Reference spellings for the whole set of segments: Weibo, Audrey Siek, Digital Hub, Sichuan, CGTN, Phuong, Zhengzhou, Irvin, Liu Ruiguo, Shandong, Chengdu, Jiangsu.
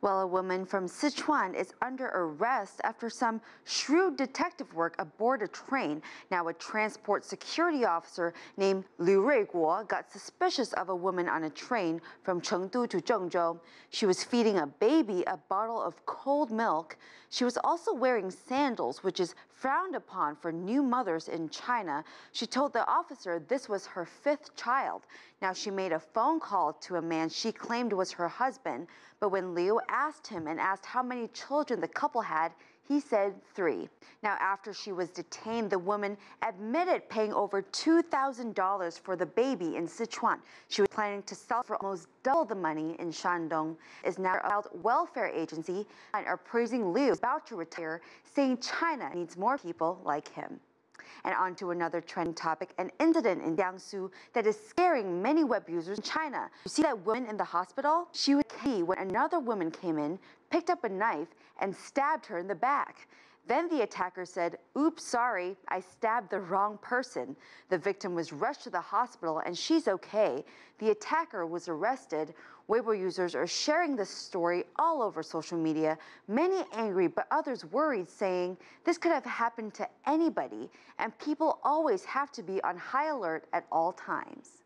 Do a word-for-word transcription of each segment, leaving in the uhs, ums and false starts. Well, a woman from Sichuan is under arrest after some shrewd detective work aboard a train. Now, a transport security officer named Liu Ruiguo got suspicious of a woman on a train from Chengdu to Zhengzhou. She was feeding a baby a bottle of cold milk. She was also wearing sandals, which is frowned upon for new mothers in China. She told the officer this was her fifth child. Now, she made a phone call to a man she claimed was her husband, but when Liu asked him and asked how many children the couple had, he said three. Now, after she was detained, the woman admitted paying over two thousand dollars for the baby in Sichuan. She was planning to sell for almost double the money in Shandong. Is now a child welfare agency and are praising Liu about to retire, saying China needs more people like him. And on to another trending topic, an incident in Jiangsu that is scaring many web users in China. You see that woman in the hospital? She was key when another woman came in, picked up a knife, and stabbed her in the back. Then the attacker said, "Oops, sorry, I stabbed the wrong person." The victim was rushed to the hospital, and she's okay. The attacker was arrested. Weibo users are sharing this story all over social media, many angry but others worried, saying this could have happened to anybody, and people always have to be on high alert at all times.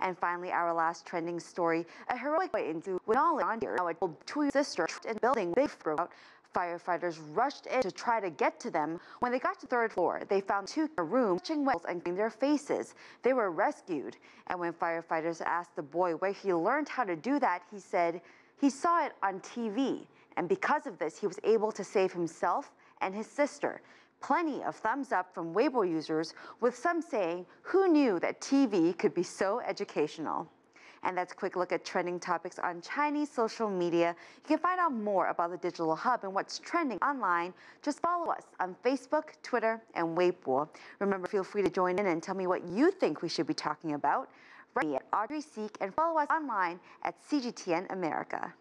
And finally, our last trending story, a heroic boy in Zhu with knowledge on here, now a two-year-old sister trapped in building big broke out. Firefighters rushed in to try to get to them. When they got to the third floor, they found two in a room touching wells and cleaning their faces. They were rescued. And when firefighters asked the boy where he learned how to do that, he said he saw it on T V. And because of this, he was able to save himself and his sister. Plenty of thumbs up from Weibo users, with some saying, "Who knew that T V could be so educational?" And that's a quick look at trending topics on Chinese social media. You can find out more about the Digital Hub and what's trending online. Just follow us on Facebook, Twitter, and Weibo. Remember, feel free to join in and tell me what you think we should be talking about. Write me at Audrey Siek and follow us online at C G T N America.